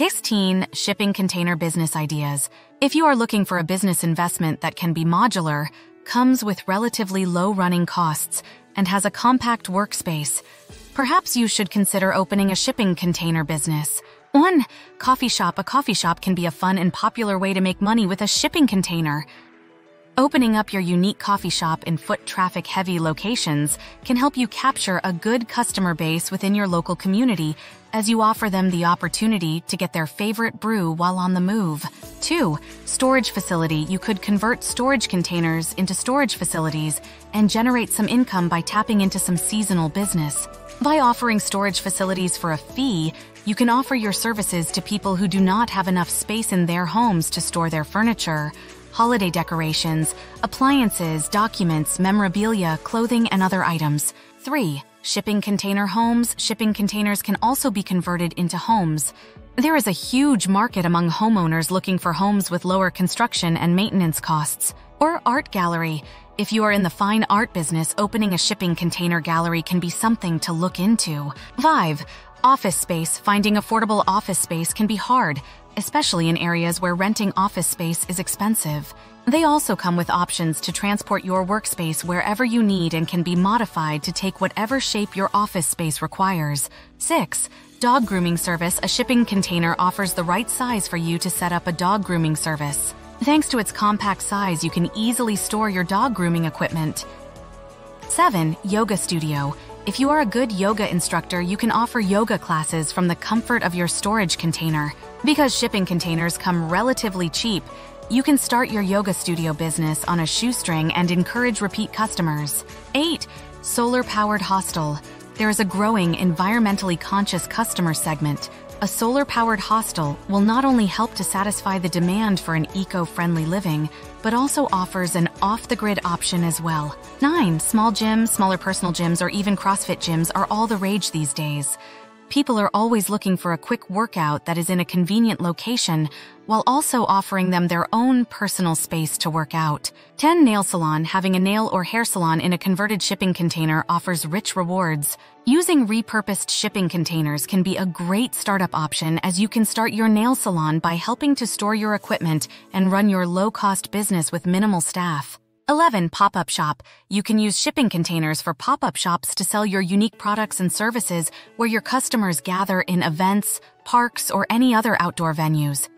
16 Shipping Container Business Ideas. If you are looking for a business investment that can be modular, comes with relatively low running costs, and has a compact workspace, perhaps you should consider opening a shipping container business. 1. Coffee shop. A coffee shop can be a fun and popular way to make money with a shipping container. Opening up your unique coffee shop in foot traffic-heavy locations can help you capture a good customer base within your local community as you offer them the opportunity to get their favorite brew while on the move. 2. Storage facility. You could convert storage containers into storage facilities and generate some income by tapping into some seasonal business. By offering storage facilities for a fee, you can offer your services to people who do not have enough space in their homes to store their furniture, holiday decorations, appliances, documents, memorabilia, clothing, and other items. 3. Shipping container homes. Shipping containers can also be converted into homes. There is a huge market among homeowners looking for homes with lower construction and maintenance costs. Or art gallery. If you are in the fine art business, opening a shipping container gallery can be something to look into. 5. Office space. Finding affordable office space can be hard, especially in areas where renting office space is expensive. They also come with options to transport your workspace wherever you need and can be modified to take whatever shape your office space requires. 6. Dog grooming service. A shipping container offers the right size for you to set up a dog grooming service. Thanks to its compact size, you can easily store your dog grooming equipment. 7. Yoga studio. If you are a good yoga instructor, you can offer yoga classes from the comfort of your storage container. Because shipping containers come relatively cheap, you can start your yoga studio business on a shoestring and encourage repeat customers. 8. Solar-powered hostel. There is a growing environmentally conscious customer segment. A solar-powered hostel will not only help to satisfy the demand for an eco-friendly living, but also offers an off-the-grid option as well. 9. Small gyms. Smaller personal gyms or even CrossFit gyms are all the rage these days. People are always looking for a quick workout that is in a convenient location while also offering them their own personal space to work out. 10. Nail salon. Having a nail or hair salon in a converted shipping container offers rich rewards. Using repurposed shipping containers can be a great startup option, as you can start your nail salon by helping to store your equipment and run your low-cost business with minimal staff. 11. Pop-up shop. You can use shipping containers for pop-up shops to sell your unique products and services where your customers gather in events, parks, or any other outdoor venues.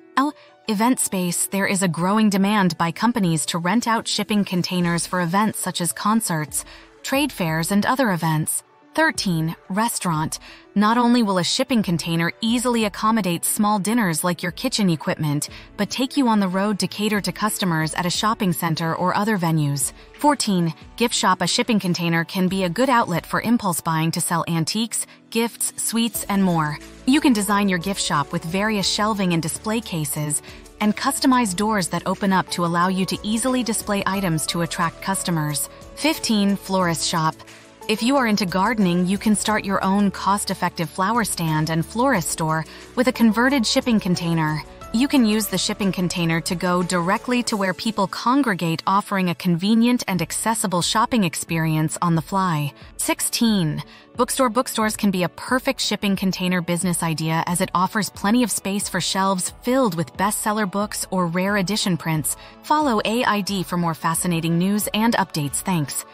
Event space. There is a growing demand by companies to rent out shipping containers for events such as concerts, trade fairs, and other events. 13. Restaurant. Not only will a shipping container easily accommodate small dinners like your kitchen equipment, but take you on the road to cater to customers at a shopping center or other venues. 14. Gift shop. A shipping container can be a good outlet for impulse buying to sell antiques, gifts, sweets, and more. You can design your gift shop with various shelving and display cases, and customize doors that open up to allow you to easily display items to attract customers. 15. Florist shop. If you are into gardening, you can start your own cost-effective flower stand and florist store with a converted shipping container. You can use the shipping container to go directly to where people congregate, offering a convenient and accessible shopping experience on the fly. 16. Bookstore. Bookstores can be a perfect shipping container business idea, as it offers plenty of space for shelves filled with bestseller books or rare edition prints. Follow AID for more fascinating news and updates. Thanks.